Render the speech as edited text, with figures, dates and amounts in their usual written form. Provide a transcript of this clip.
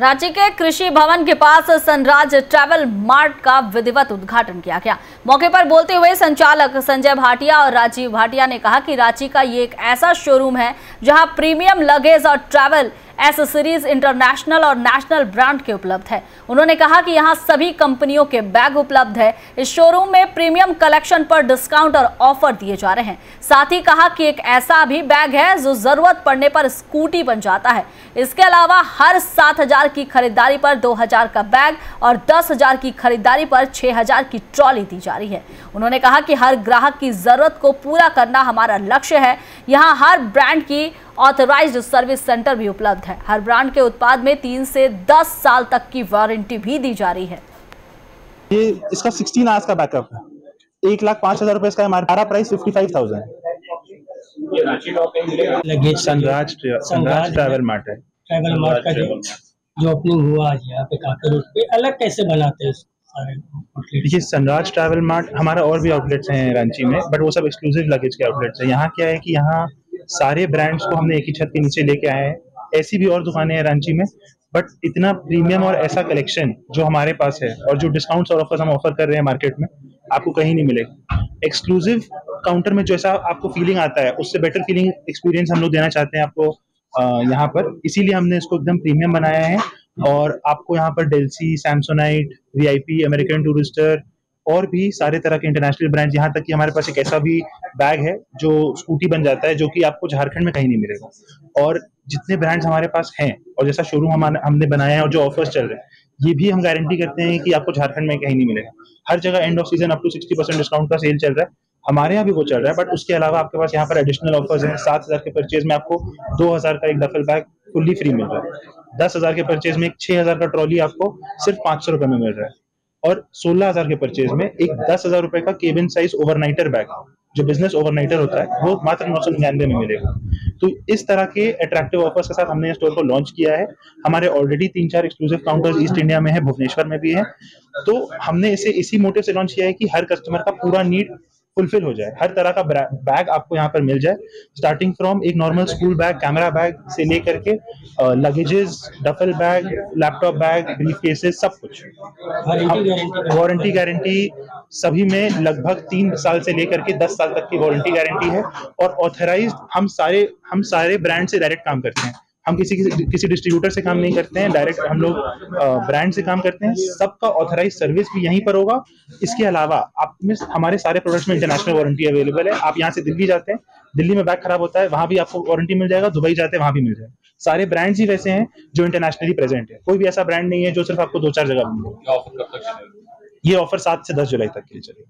रांची के कृषि भवन के पास सनराज ट्रैवल मार्ट का विधिवत उद्घाटन किया गया। मौके पर बोलते हुए संचालक संजय भाटिया और राजीव भाटिया ने कहा कि रांची का ये एक ऐसा शोरूम है जहां प्रीमियम लगेज और ट्रैवल एसेसरीज इंटरनेशनल और नेशनल ब्रांड के उपलब्ध है। उन्होंने कहा कि यहाँ सभी कंपनियों के बैग उपलब्ध है। इस शोरूम में प्रीमियम कलेक्शन पर डिस्काउंट और ऑफर दिए जा रहे हैं। साथ ही कहा कि एक ऐसा भी बैग है जो जरूरत पड़ने पर स्कूटी बन जाता है। इसके अलावा हर 7,000 की खरीदारी पर 2,000 का बैग और 10,000 की खरीदारी पर 6,000 की ट्रॉली दी जा रही है। उन्होंने कहा कि हर ग्राहक की जरूरत को पूरा करना हमारा लक्ष्य है। यहाँ हर ब्रांड की ऑथराइज्ड सर्विस सेंटर भी उपलब्ध है। हर ब्रांड के उत्पाद में 3 से 10 साल तक की वारंटी भी दी जा रही है। ये इसका 16 आवर्स का बैकअप है। 1,05,000 रुपए इसका हमारा price 55,000। Luggage Sunraj travel mart है। ट्रैवल मार्ट का जो ओपनिंग हुआ आज यहाँ पे कांकर रोड पे, अलग कैसे बनाते हैं सारे आउटलेट? देखिए, सनराज ट्रैवल मार्ट हमारा और भी आउटलेट्स हैं रांची में, बट वो सब एक्सक्लूसिव लगेज के आउटलेट्स हैं। यहाँ क्या है कि यहाँ सारे ब्रांड्स को हमने एक ही छत के नीचे लेके आए हैं। ऐसी भी और दुकानें हैं रांची में, बट इतना प्रीमियम और ऐसा कलेक्शन जो हमारे पास है और जो डिस्काउंट्स और ऑफर्स हम ऑफर कर रहे हैं मार्केट में, आपको कहीं नहीं मिलेगा। एक्सक्लूसिव काउंटर में जैसा आपको फीलिंग आता है, उससे बेटर फीलिंग एक्सपीरियंस हम लोग देना चाहते हैं आपको यहाँ पर। इसीलिए हमने इसको एकदम प्रीमियम बनाया है और आपको यहाँ पर Delsey, Samsonite, VIP, American Tourister और भी सारे तरह के इंटरनेशनल ब्रांड्स, यहाँ तक कि हमारे पास एक ऐसा भी बैग है जो स्कूटी बन जाता है, जो कि आपको झारखंड में कहीं नहीं मिलेगा। और जितने ब्रांड्स हमारे पास हैं और जैसा शोरूम हमने बनाया है और जो ऑफर्स चल रहे हैं, ये भी हम गारंटी करते हैं कि आपको झारखंड में कहीं नहीं मिलेगा। हर जगह end of season up to 60% discount का सेल चल रहा है। हमारे यहाँ भी वो चल रहा है, बट उसके अलावा आपके पास यहाँ पर एडिशनल ऑफर्स हैं। 7,000 के परचेज में आपको 2,000 का एक डफल बैग फुल्ली फ्री मिल रहा है। 10,000 के परचेज में एक 6,000 का ट्रॉली आपको सिर्फ 500 रुपए में मिल रहा है। और 16,000 के परचेज में एक 10,000 रुपए का केबिन साइज ओवरनाइटर बैग, जो बिजनेस ओवरनाइटर होता है, वो मात्र 999 में मिलेगा। तो इस तरह के अट्रैक्टिव ऑफर्स के साथ हमने स्टोर को लॉन्च किया है। हमारे already 3-4 exclusive counters east India में है, भुवनेश्वर में भी है। तो हमने इसे इसी मोटिव से लॉन्च किया है कि हर कस्टमर का पूरा नीड फुलफिल हो जाए। हर तरह का बैग आपको यहाँ पर मिल जाए, स्टार्टिंग फ्रॉम एक normal school bag, camera bag से लेकर के luggages, duffel bag, laptop bag, briefcases, सब कुछ। वारंटी गारंटी सभी में लगभग 3 साल से लेकर के 10 साल तक की वारंटी गारंटी है। और ऑथराइज हम सारे ब्रांड से डायरेक्ट काम करते हैं। हम किसी डिस्ट्रीब्यूटर से काम नहीं करते हैं, डायरेक्ट हम लोग ब्रांड से काम करते हैं। सबका ऑथराइज सर्विस भी यहीं पर होगा। इसके अलावा आप में हमारे सारे प्रोडक्ट्स में इंटरनेशनल वारंटी अवेलेबल है। आप यहाँ से दिल्ली जाते हैं, दिल्ली में बैग खराब होता है, वहाँ भी आपको वारंटी मिल जाएगा। दुबई जाते हैं, वहाँ भी मिल जाएगा। सारे ब्रांड्स ही वैसे हैं जो इंटरनेशनली प्रेजेंट है। कोई भी ऐसा ब्रांड नहीं है जो सिर्फ आपको 2-4 जगह मिलेगा। ये ऑफर 7 से 10 जुलाई तक के लिए चलेगा।